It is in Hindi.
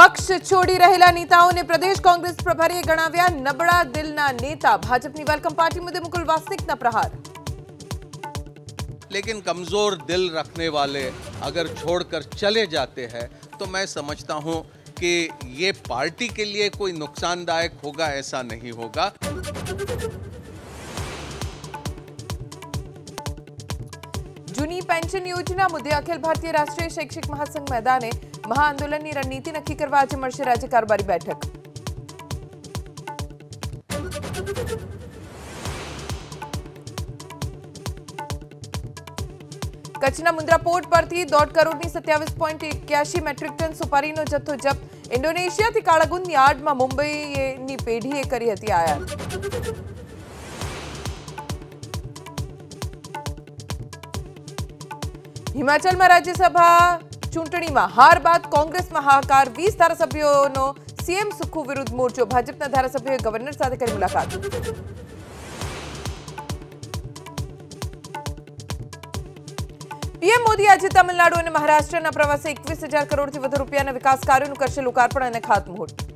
પક્ષ છોડી રહેલા નેતાઓને પ્રદેશ કોંગ્રેસ પ્રભારીએ ગણાવ્યા નબળા દિલના નેતા। ભાજપની વેલકમ પાર્ટી મુદ્દે મુકુલ વાસનિકના પ્રહાર। लेकिन कमज़ोर दिल रखने वाले अगर छोड़कर चले जाते हैं तो मैं समझता हूं कि ये पार्टी के लिए कोई नुकसानदायक होगा ऐसा नहीं होगा। जूनी पेंशन योजना मुद्दे अखिल भारतीय राष्ट्रीय शैक्षिक महासंघ मैदाने महाआंदोलन की रणनीति नक्की करवा आज મળશે राज्य कारोबारी बैठक। कच्छना मुंद्रा पोर्ट परथी 1.5 करोड़नी 27.81 मेट्रिक टन सुपारीनो जत्थो जप्त। इंडोनेशियाथी काळागुंडनी आडमां मुंबईनी पेढीए करी हती आयात। हिमाचलमां राज्यसभा चूंटणीमां हार बाद कोंग्रेसमां हाहाकार। 20 धारासभ्योनो सीएम सुक्खू विरुद्ध मोर्चो। भाजपना धारासभ्योए गवर्नर साथे करी मुलाकात। पीएम मोदी आज तमिलनाडु और महाराष्ट्र प्रवासे 21,000 करोड़ रुपया विकास कार्यों करशे लोकार्पण और खातमुहूर्त।